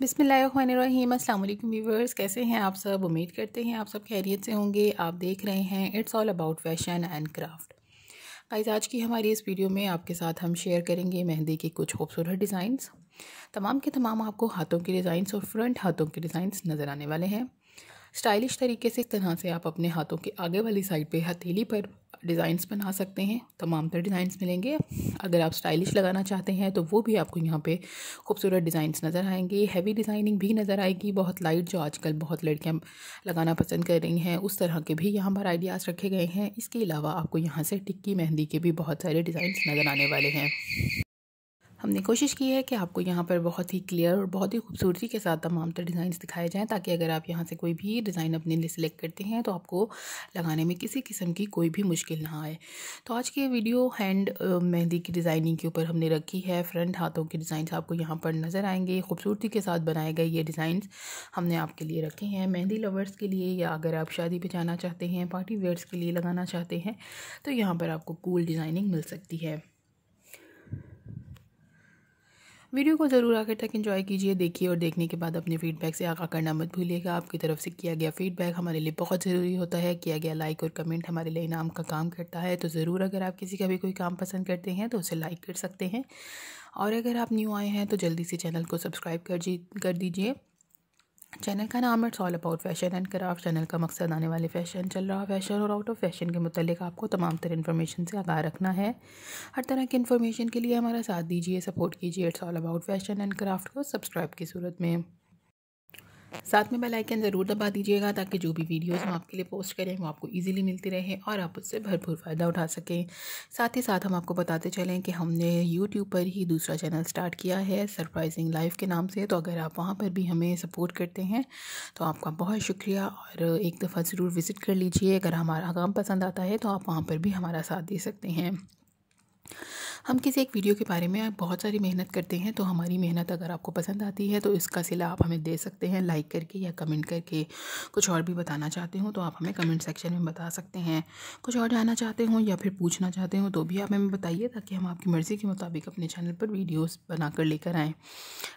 बिस्मिल्लाहिर्रहमानिर्रहीम। अस्सलाम वालेकुम व्यूअर्स, कैसे हैं आप सब? उम्मीद करते हैं आप सब खैरियत से होंगे। आप देख रहे हैं it's all about fashion and craft. Guys, आज की हमारी इस वीडियो में आपके साथ हम शेयर करेंगे मेहंदी के कुछ खूबसूरत डिज़ाइंस। तमाम के तमाम आपको हाथों के डिज़ाइंस और फ्रंट हाथों के डिज़ाइंस नज़र आने वाले हैं। स्टाइलिश तरीके से इस तरह से आप अपने हाथों के आगे वाली साइड पे हथेली पर डिज़ाइंस बना सकते हैं। तमाम तरह डिज़ाइंस मिलेंगे। अगर आप स्टाइलिश लगाना चाहते हैं तो वो भी आपको यहाँ पे खूबसूरत डिज़ाइंस नज़र आएंगे। हैवी डिज़ाइनिंग भी नज़र आएगी। बहुत लाइट जो आजकल बहुत लड़कियाँ लगाना पसंद कर रही हैं, उस तरह के भी यहाँ पर आइडियाज़ रखे गए हैं। इसके अलावा आपको यहाँ से टिक्की मेहंदी के भी बहुत सारे डिज़ाइंस नज़र आने वाले हैं। हमने कोशिश की है कि आपको यहाँ पर बहुत ही क्लियर और बहुत ही खूबसूरती के साथ तमाम तरह डिज़ाइंस दिखाए जाएँ, ताकि अगर आप यहाँ से कोई भी डिज़ाइन अपने लिए सिलेक्ट करते हैं तो आपको लगाने में किसी किस्म की कोई भी मुश्किल ना आए। तो आज की वीडियो हैंड मेहंदी की डिज़ाइनिंग के ऊपर हमने रखी है। फ्रंट हाथों के डिज़ाइंस आपको यहाँ पर नज़र आएंगे। खूबसूरती के साथ बनाए गए ये डिज़ाइंस हमने आपके लिए रखे हैं। मेहंदी लवर्स के लिए, या अगर आप शादी पे जाना चाहते हैं, पार्टी वेयर्स के लिए लगाना चाहते हैं तो यहाँ पर आपको कूल डिज़ाइनिंग मिल सकती है। वीडियो को ज़रूर आखिर तक एंजॉय कीजिए, देखिए, और देखने के बाद अपने फीडबैक से आगा करना मत भूलिएगा। आपकी तरफ से किया गया फीडबैक हमारे लिए बहुत ज़रूरी होता है। किया गया लाइक और कमेंट हमारे लिए इनाम का काम करता है। तो ज़रूर अगर आप किसी का भी कोई काम पसंद करते हैं तो उसे लाइक कर सकते हैं। और अगर आप न्यू आए हैं तो जल्दी से चैनल को सब्सक्राइब कर दीजिए। चैनल का नाम it's all about fashion and craft. Channel का मकसद आने वाले फ़ैशन, चल रहा फ़ैशन और आउट ऑफ फैशन के मुतालिक आपको तमाम तरह इन्फॉर्मेशन से आगाह रखना है। हर तरह की इन्फॉर्मेशन के लिए हमारा साथ दीजिए, सपोर्ट कीजिए it's all about fashion and craft को सब्सक्राइब की सूरत में। साथ में बेल आइकन ज़रूर दबा दीजिएगा, ताकि जो भी वीडियोस हम आपके लिए पोस्ट करें वो आपको इजीली मिलती रहे और आप उससे भरपूर फ़ायदा उठा सकें। साथ ही साथ हम आपको बताते चलें कि हमने यूट्यूब पर ही दूसरा चैनल स्टार्ट किया है सरप्राइजिंग लाइफ के नाम से। तो अगर आप वहाँ पर भी हमें सपोर्ट करते हैं तो आपका बहुत शुक्रिया, और एक दफ़ा ज़रूर विज़िट कर लीजिए। अगर हमारा काम पसंद आता है तो आप वहाँ पर भी हमारा साथ दे सकते हैं। हम किसी एक वीडियो के बारे में बहुत सारी मेहनत करते हैं, तो हमारी मेहनत अगर आपको पसंद आती है तो इसका सिला आप हमें दे सकते हैं लाइक करके या कमेंट करके। कुछ और भी बताना चाहते हो तो आप हमें कमेंट सेक्शन में बता सकते हैं। कुछ और जानना चाहते हो या फिर पूछना चाहते हो तो भी आप हमें बताइए, ताकि हम आपकी मर्ज़ी के मुताबिक अपने चैनल पर वीडियोज़ बना कर लेकर आएँ।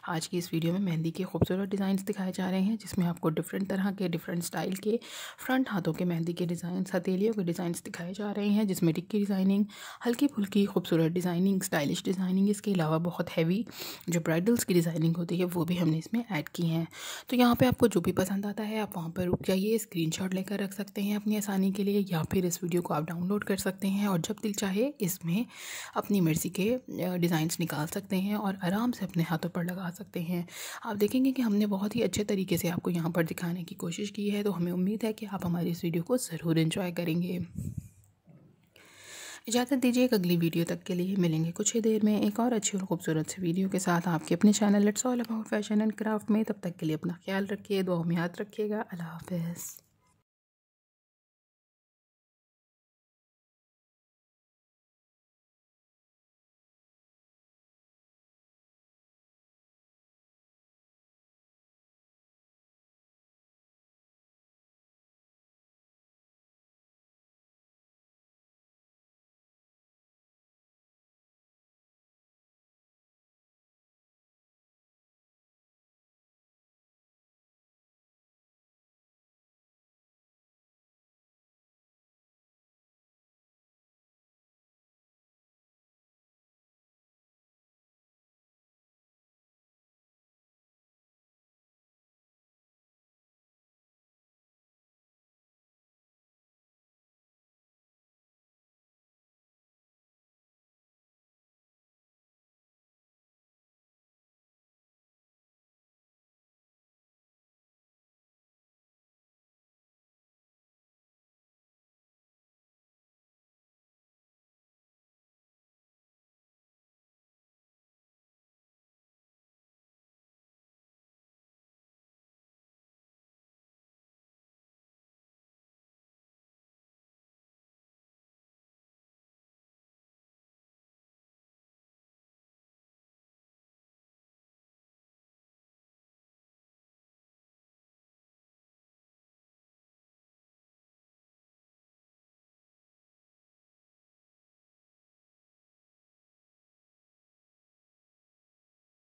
आज की इस वीडियो में मेहंदी के खूबसूरत डिज़ाइंस दिखाए जा रहे हैं, जिसमें आपको डिफरेंट तरह के, डिफरेंट स्टाइल के फ्रंट हाथों के मेहंदी के डिज़ाइंस, हथेलियों के डिज़ाइंस दिखाए जा रहे हैं, जिसमें टिक्की डिज़ाइनिंग, हल्की फुल्की खूबसूरत डिज़ाइनिंग, स्टाइलिश डिज़ाइनिंग, इसके अलावा बहुत हैवी जो ब्राइडल्स की डिज़ाइनिंग होती है वो भी हमने इसमें ऐड की हैं। तो यहाँ पे आपको जो भी पसंद आता है आप वहाँ पर रुक जाइए, स्क्रीनशॉट लेकर रख सकते हैं अपनी आसानी के लिए, या फिर इस वीडियो को आप डाउनलोड कर सकते हैं और जब दिल चाहे इसमें अपनी मर्ज़ी के डिज़ाइंस निकाल सकते हैं और आराम से अपने हाथों पर लगा सकते हैं। आप देखेंगे कि हमने बहुत ही अच्छे तरीके से आपको यहाँ पर दिखाने की कोशिश की है। तो हमें उम्मीद है कि आप हमारी इस वीडियो को ज़रूर एंजॉय करेंगे। इजाज़त दीजिए एक अगली वीडियो तक के लिए। मिलेंगे कुछ ही देर में एक और अच्छी और खूबसूरत सी वीडियो के साथ आपके अपने channel it's all about fashion and craft में। तब तक के लिए अपना ख्याल रखिए, दुआ में याद रखिएगा। अल्लाह हाफ़िज़।